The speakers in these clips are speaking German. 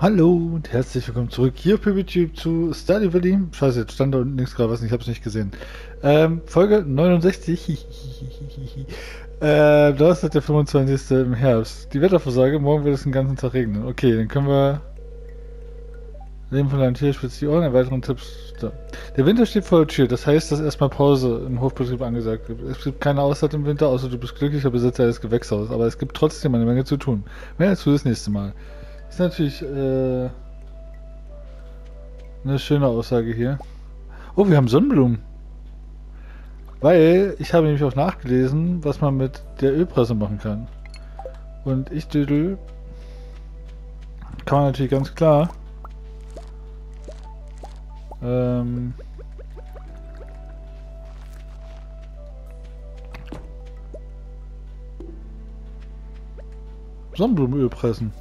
Hallo und herzlich willkommen zurück hier PoebelTube zu Stardew Valley. Scheiße, jetzt stand da unten links gerade was, ich hab's nicht gesehen. Folge 69. Donnerstag der 25. im Herbst. Die Wetterversage, morgen wird es den ganzen Tag regnen. Okay, dann können wir... Leben von einem Tier spitzt die Ohren, erweiteren Tipps. Da. Der Winter steht vor der Tür, das heißt, dass erstmal Pause im Hofbetrieb angesagt wird. Es gibt keine Auszeit im Winter, außer du bist glücklicher Besitzer des Gewächshauses, aber es gibt trotzdem eine Menge zu tun. Mehr dazu das nächste Mal. Ist natürlich eine schöne Aussage hier. Oh, wir haben Sonnenblumen. Weil ich habe nämlich auch nachgelesen, was man mit der Ölpresse machen kann. Und ich düdel, kann man natürlich ganz klar Sonnenblumenöl pressen.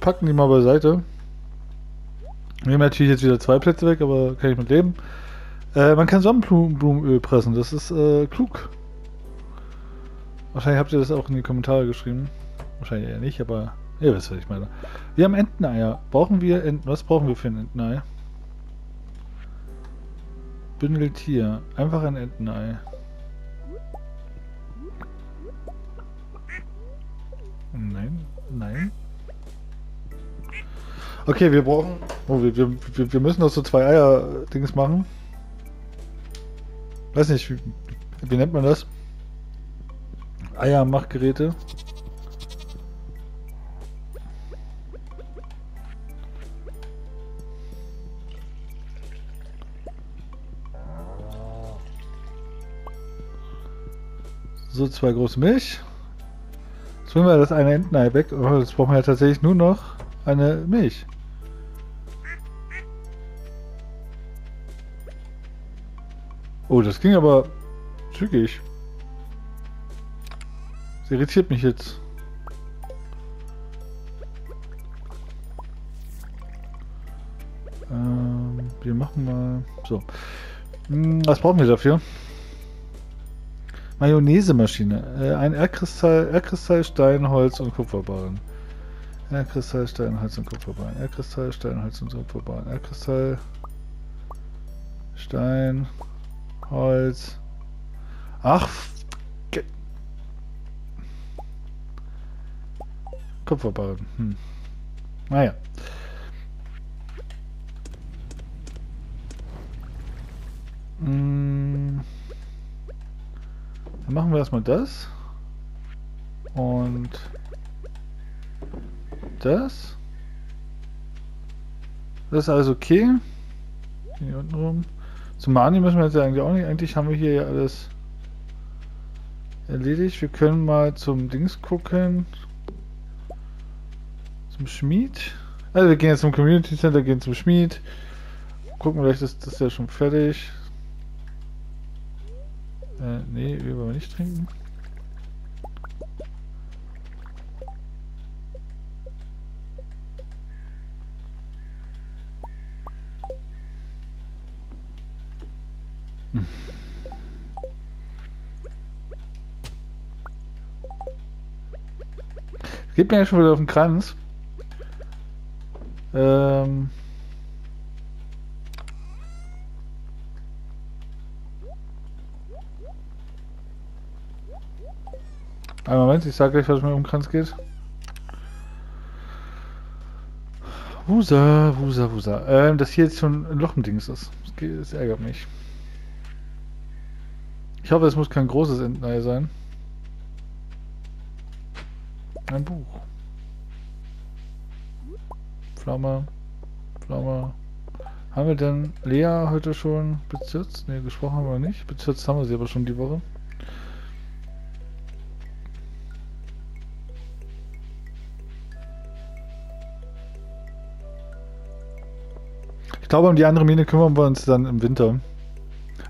Packen die mal beiseite. Wir haben natürlich jetzt wieder zwei Plätze weg, aber kann ich mit leben. Man kann Sonnenblumenöl pressen, das ist klug. Wahrscheinlich habt ihr das auch in die Kommentare geschrieben. Wahrscheinlich eher nicht, aber... Ihr wisst, was ich meine. Wir haben Enteneier. Brauchen wir Enten? Was brauchen wir für ein Entenei? Bündel Tier. Einfach ein Entenei. Nein, nein. Okay, wir brauchen... Oh, wir müssen noch so zwei Eier-Dings machen. Weiß nicht, wie nennt man das? Eiermachgeräte. So, zwei große Milch. Jetzt bringen wir das eine Entenei weg. Oh, jetzt brauchen wir ja tatsächlich nur noch eine Milch. Oh, das ging aber zügig. Das irritiert mich jetzt. Wir machen mal... So. Was brauchen wir dafür? Mayonnaise-Maschine. Ein Erdkristall, Stein, Holz und Kupferbarren. Erdkristall, Stein, Holz und Kupferbarren. Erdkristall, Stein, Holz und Kupferbarren. Erdkristall, Stein, Holz. Ach, Kupferbarren. Hm. Naja. Hm. Dann machen wir erstmal das und das. Das ist alles okay. Hier unten rum. Zum Mani müssen wir jetzt eigentlich auch nicht. Eigentlich haben wir hier ja alles erledigt. Wir können mal zum Dings gucken. Zum Schmied. Also wir gehen jetzt zum Community Center, gehen zum Schmied. Gucken, vielleicht ist das ja schon fertig. Ne, Öl wollen wir nicht trinken. Hm. Es geht mir ja schon wieder auf den Kranz. Einen Moment, ich sag gleich, was mir um den Kranz geht. Wusa, Wusa, Wusa. Dass hier jetzt schon ein Loch im Dings ist. Das ärgert mich. Ich hoffe, es muss kein großes Entenei sein. Ein Buch. Pflaume. Pflaume. Haben wir denn Lea heute schon bezirzt? Ne, gesprochen haben wir nicht. Bezirzt haben wir sie aber schon die Woche. Ich glaube, um die andere Mine kümmern wir uns dann im Winter.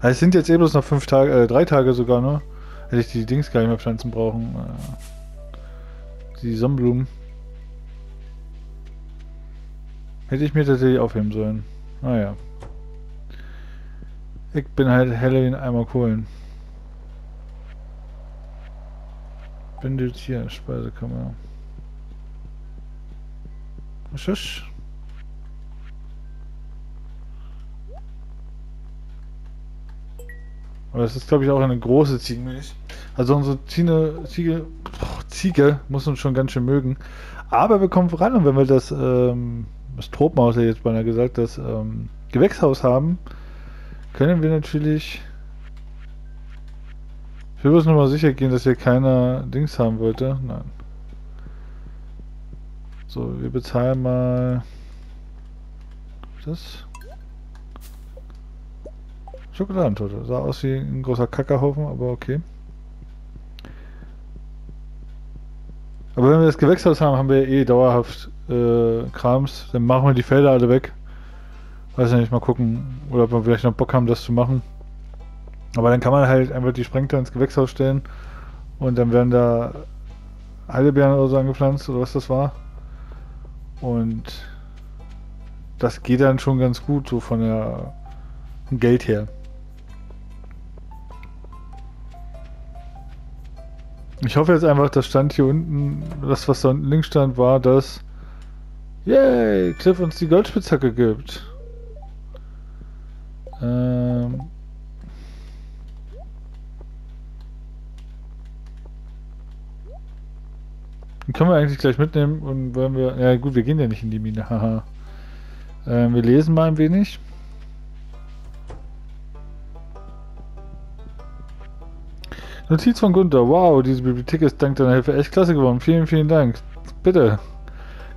Also es sind jetzt eh bloß noch 5 Tage, 3 Tage sogar nur. Hätte ich die Dings gar nicht mehr pflanzen brauchen. Die Sonnenblumen. Hätte ich mir tatsächlich aufheben sollen. Naja. Ich bin halt Halloween einmal Kohlen. Bündelt hier, Speisekammer. Schusch. Aber das ist, glaube ich, auch eine große Ziegenmilch. Also unsere Ziege muss uns schon ganz schön mögen. Aber wir kommen voran, und wenn wir das, das Tropenhaus, ja jetzt beinahe gesagt, das Gewächshaus haben, können wir natürlich... Ich will bloß nochmal sicher gehen, dass hier keiner Dings haben wollte. Nein. So, wir bezahlen mal... das... Schokoladentorte. Sah aus wie ein großer Kackerhaufen, aber okay. Aber wenn wir das Gewächshaus haben, haben wir ja eh dauerhaft Krams. Dann machen wir die Felder alle weg. Weiß ja nicht, mal gucken. Oder ob wir vielleicht noch Bock haben, das zu machen. Aber dann kann man halt einfach die Sprengler ins Gewächshaus stellen. Und dann werden da Heidelbeeren oder so angepflanzt oder was das war. Und das geht dann schon ganz gut, so von der Geld her. Ich hoffe jetzt einfach, das stand hier unten, das was da unten links stand, war, dass yay, Cliff uns die Goldspitzhacke gibt. Den können wir eigentlich gleich mitnehmen, und wenn wir, ja gut, wir gehen ja nicht in die Mine, haha. Wir lesen mal ein wenig. Notiz von Gunther. Wow, diese Bibliothek ist dank deiner Hilfe echt klasse geworden. Vielen, vielen Dank. Bitte.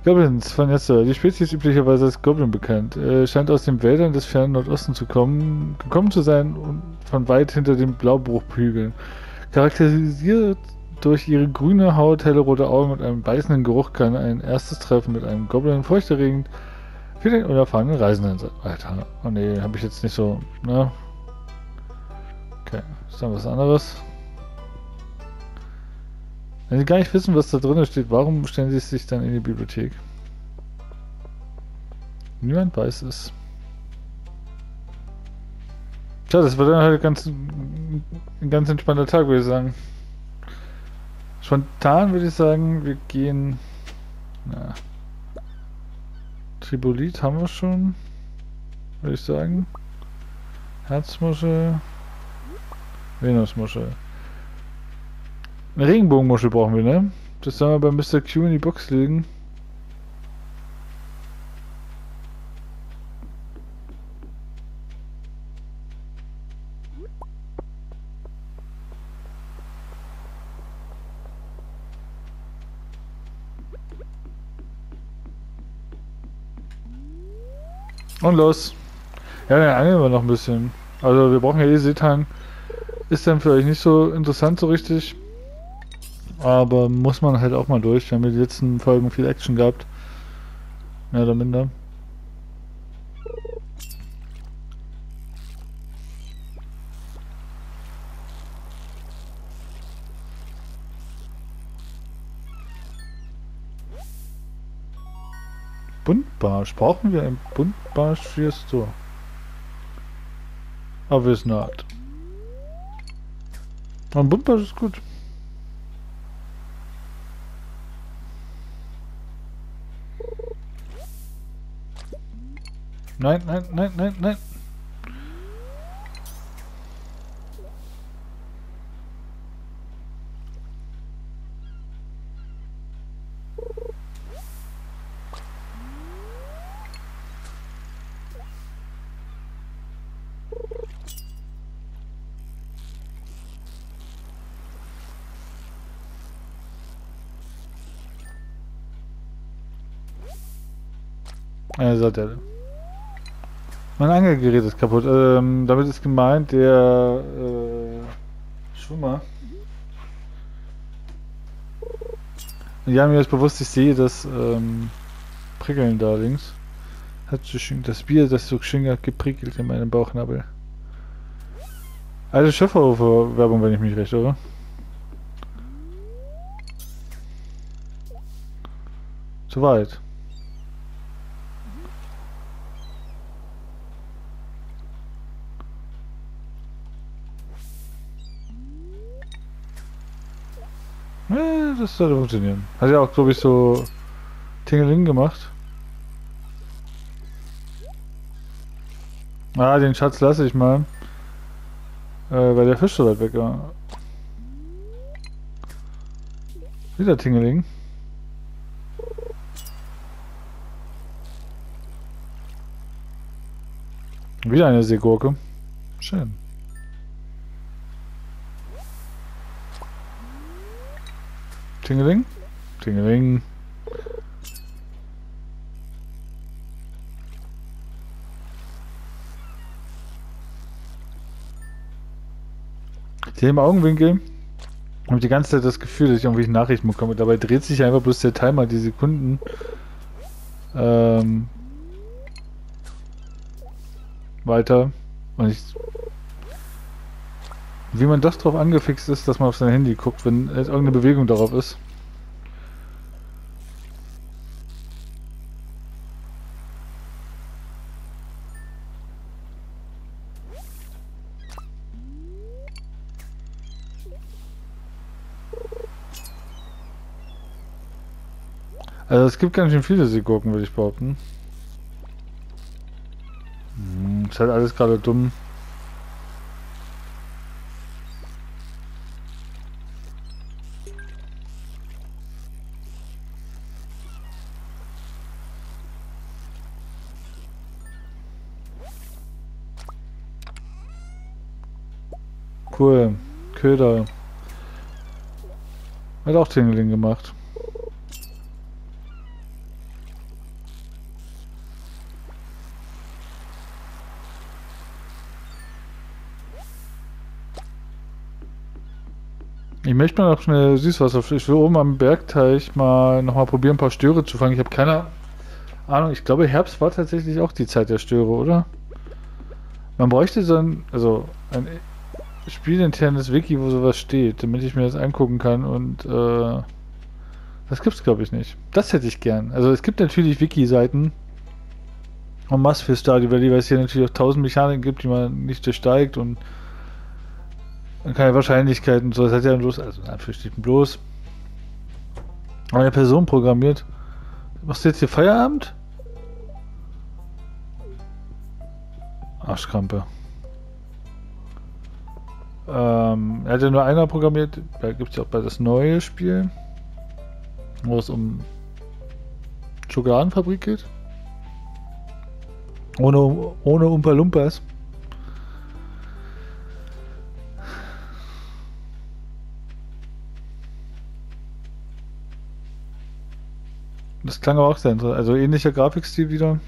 Goblins von jetzt. Die Spezies üblicherweise als Goblin bekannt. Scheint aus den Wäldern des fernen Nordosten zu kommen, gekommen zu sein und von weit hinter den Blaubruchhügeln. Charakterisiert durch ihre grüne Haut, helle rote Augen und einen beißenden Geruch kann ein erstes Treffen mit einem Goblin furchterregend für den unerfahrenen Reisenden sein. Alter. Oh ne, habe ich jetzt nicht so. Ne? Okay, ist dann was anderes. Wenn sie gar nicht wissen, was da drin steht, warum stellen sie es sich dann in die Bibliothek? Niemand weiß es. Tja, das war dann halt ein ganz entspannter Tag, würde ich sagen. Spontan würde ich sagen, wir gehen... Na. Tribolit haben wir schon, würde ich sagen. Herzmuschel. Venusmuschel. Eine Regenbogenmuschel brauchen wir, ne? Das sollen wir bei Mr. Q in die Box legen. Und los. Ja, dann angeln wir noch ein bisschen. Also wir brauchen ja eh Seetang. Ist dann vielleicht nicht so interessant so richtig. Aber muss man halt auch mal durch. Wir haben in den letzten Folgen viel Action gehabt. Mehr oder minder. Buntbarsch. Brauchen wir ein Buntbarsch für das Tor? Aber es nicht. Ein Buntbarsch ist gut. Nein, nein, nein, nein, nein. Mein Angelgerät ist kaputt. Damit ist gemeint der Schwimmer. Ja, mir ist bewusst, ich sehe das Prickeln da links. Hat so schön das Bier, das so schön hat geprickelt in meinem Bauchnabel. Alte Schöfferhofer Werbung, wenn ich mich recht irre. Zu weit. Ne, das sollte funktionieren. Hat ja auch, glaube ich, so Tingeling gemacht. Ah, den Schatz lasse ich mal. Weil der Fisch so weit weg war. Wieder Tingeling. Wieder eine Seegurke. Schön. Tingeling. Tingeling. Hier im Augenwinkel habe ich die ganze Zeit das Gefühl, dass ich irgendwelche Nachrichten bekomme. Dabei dreht sich einfach bloß der Timer die Sekunden. Weiter. Und ich, wie man doch drauf angefixt ist, dass man auf sein Handy guckt, wenn irgendeine Bewegung darauf ist. Also es gibt ganz schön viele Seegurken, würde ich behaupten. Ist halt alles gerade dumm. Cool. Köder. Hat auch Tingeling gemacht. Ich möchte mal noch schnell Süßwasser. Ich will oben am Bergteich nochmal probieren, ein paar Störe zu fangen. Ich habe keine Ahnung. Ich glaube, Herbst war tatsächlich auch die Zeit der Störe, oder? Man bräuchte so ein spielinternes Wiki, wo sowas steht, damit ich mir das angucken kann. Und das gibt's, glaube ich, nicht. Das hätte ich gern. Also es gibt natürlich Wiki-Seiten en masse für Stardew Valley, weil es hier natürlich auch 1000 Mechaniken gibt, die man nicht durchsteigt und keine Wahrscheinlichkeiten und so, das hat ja bloß, also in Anführungsstrichen bloß, eine Person programmiert. Machst du jetzt hier Feierabend? Arschkrampe. Er hat ja nur einer programmiert, da gibt es ja auch bei das neue Spiel, wo es um Schokoladenfabrik geht. Ohne Oompa-Lumpas. Das klang aber auch sehr interessant. Also ähnlicher Grafikstil wieder.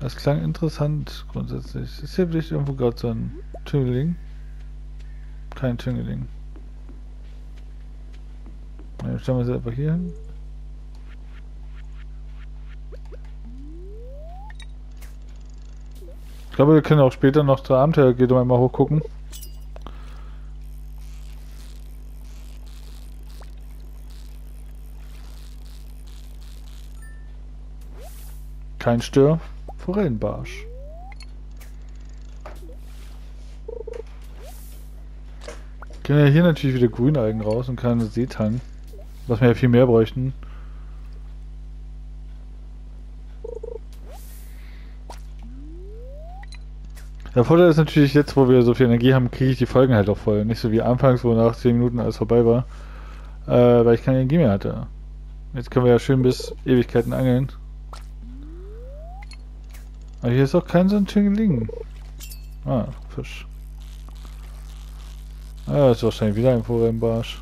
Das klang interessant grundsätzlich. Ist hier vielleicht irgendwo gerade so ein Tüngeling? Kein Tüngeling. Dann stellen wir es einfach hier hin. Ich glaube, wir können auch später noch zur Abenteuergilde mal hochgucken. Kein Stör, Forellenbarsch. Ich kann ja hier natürlich wieder Grünalgen raus und keine Seetang, was wir ja viel mehr bräuchten. Der Vorteil ist natürlich, jetzt wo wir so viel Energie haben, kriege ich die Folgen halt auch voll. Nicht so wie anfangs, wo nach 10 Minuten alles vorbei war, weil ich keine Energie mehr hatte. Jetzt können wir ja schön bis Ewigkeiten angeln. Aber hier ist auch kein so ein Tingeling. Ah, Fisch. Ah, ist wahrscheinlich wieder ein Forellenbarsch.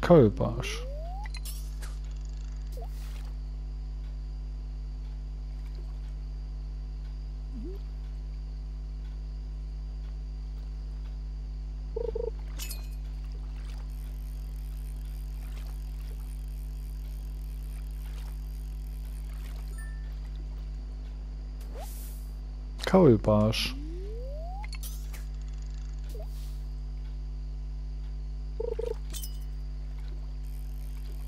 Kaulbarsch. Kaulbarsch.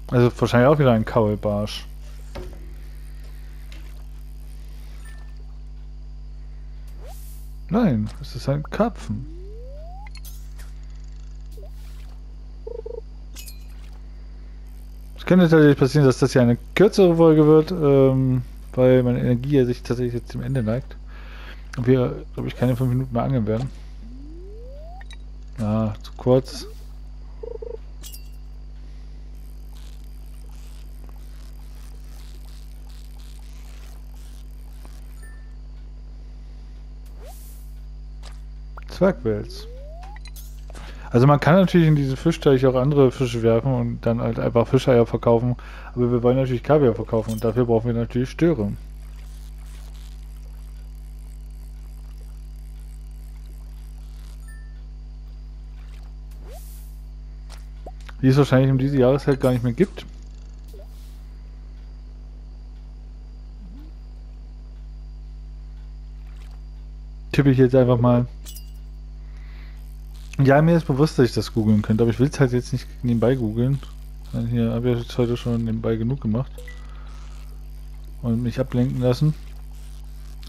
Also wahrscheinlich auch wieder ein Kaulbarsch. Nein, es ist ein Karpfen. Es könnte natürlich passieren, dass das hier eine kürzere Folge wird, weil meine Energie sich tatsächlich jetzt zum Ende neigt. Und wir, glaube ich, keine 5 Minuten mehr angeln werden. Ah, zu kurz. Zwergwels. Also man kann natürlich in diese Fischteiche auch andere Fische werfen und dann halt einfach Fischeier verkaufen, aber wir wollen natürlich Kaviar verkaufen und dafür brauchen wir natürlich Störe. Die es wahrscheinlich um diese Jahreszeit gar nicht mehr gibt. Tippe ich jetzt einfach mal. Ja, mir ist bewusst, dass ich das googeln könnte, aber ich will es halt jetzt nicht nebenbei googeln. Hier habe ich jetzt heute schon nebenbei genug gemacht. Und mich ablenken lassen.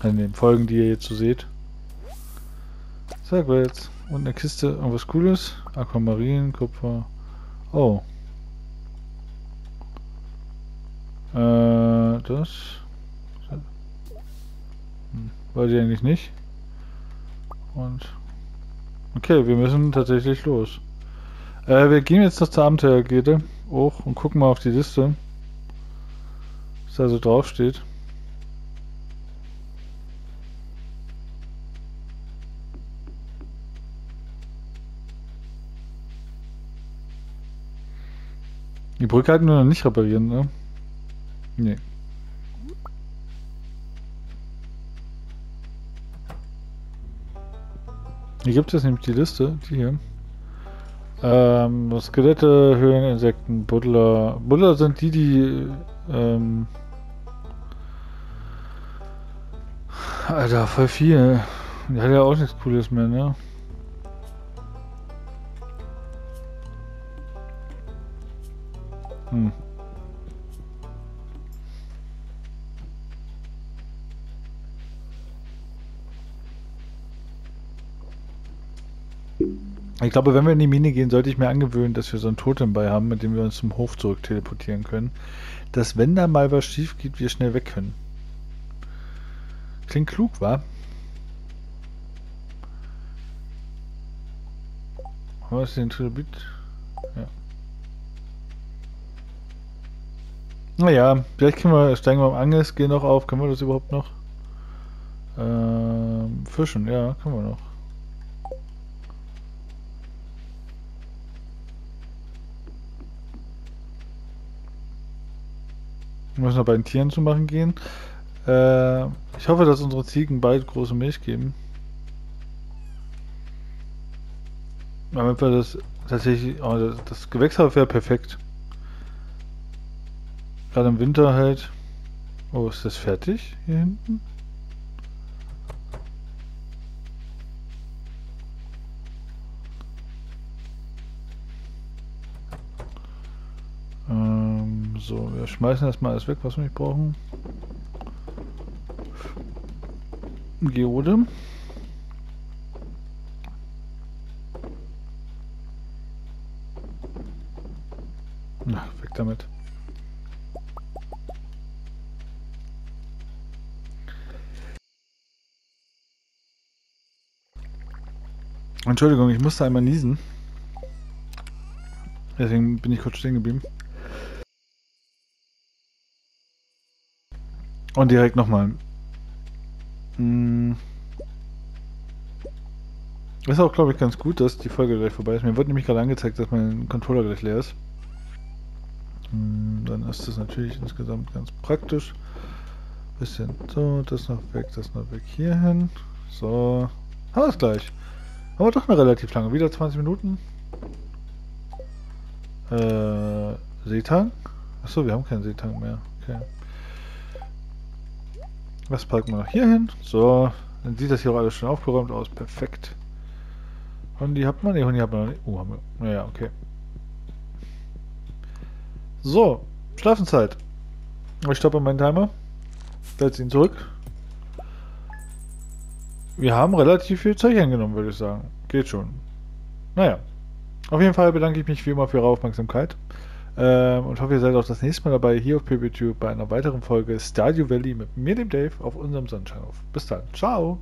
An den Folgen, die ihr jetzt so seht. Sag mal jetzt. Und eine Kiste, irgendwas Cooles. Aquamarin, Kupfer. Oh. Das. Wollte ich eigentlich nicht. Und. Okay, wir müssen tatsächlich los. Wir gehen jetzt noch zur Abenteuergilde hoch und gucken mal auf die Liste, was da so drauf steht. Die Brücke hatten wir noch nicht reparieren, ne? Nee. Hier gibt es nämlich die Liste, die hier. Skelette, Höhleninsekten, Buddler. Buddler sind die, die Alter, voll viel. Die hat ja auch nichts Cooles mehr, ne? Hm. Ich glaube, wenn wir in die Mine gehen, sollte ich mir angewöhnen, dass wir so ein Totem bei haben, mit dem wir uns zum Hof zurück teleportieren können. Dass, wenn da mal was schief geht, wir schnell weg können. Klingt klug, wa? Was ist denn Trilobit? Ja. Naja, vielleicht können wir, steigen wir am Angels, gehen noch auf. Können wir das überhaupt noch? Fischen, ja, können wir noch. Wir müssen noch bei den Tieren zu machen gehen. Ich hoffe, dass unsere Ziegen bald große Milch geben. Damit wir das tatsächlich... Oh, das Gewächshaus wäre perfekt. Gerade im Winter halt... Oh, ist das fertig hier hinten? So, wir schmeißen erstmal alles weg, was wir nicht brauchen. Geode. Na, weg damit. Entschuldigung, ich musste einmal niesen. Deswegen bin ich kurz stehen geblieben. Und direkt nochmal. Ist auch, glaube ich, ganz gut, dass die Folge gleich vorbei ist. Mir wird nämlich gerade angezeigt, dass mein Controller gleich leer ist. Dann ist das natürlich insgesamt ganz praktisch. Bisschen so, das noch weg hierhin. So, haben wir es gleich. Aber doch eine relativ lange. Wieder 20 Minuten. Seetang? Achso, wir haben keinen Seetang mehr. Okay. Was packen wir noch hier hin? So, dann sieht das hier auch alles schon aufgeräumt aus. Perfekt. Hundi hat man? Ne, Hundi hat man noch nicht. Oh, haben wir. Naja, okay. So, Schlafenszeit. Ich stoppe meinen Timer. Setze ihn zurück. wir haben relativ viel Zeug eingenommen, würde ich sagen. Geht schon. Naja. Auf jeden Fall bedanke ich mich wie immer für Ihre Aufmerksamkeit. Und hoffe, ihr seid auch das nächste Mal dabei hier auf PoebelTube bei einer weiteren Folge Stardew Valley mit mir, dem Dave, auf unserem Sonnenscheinhof. Bis dann. Ciao!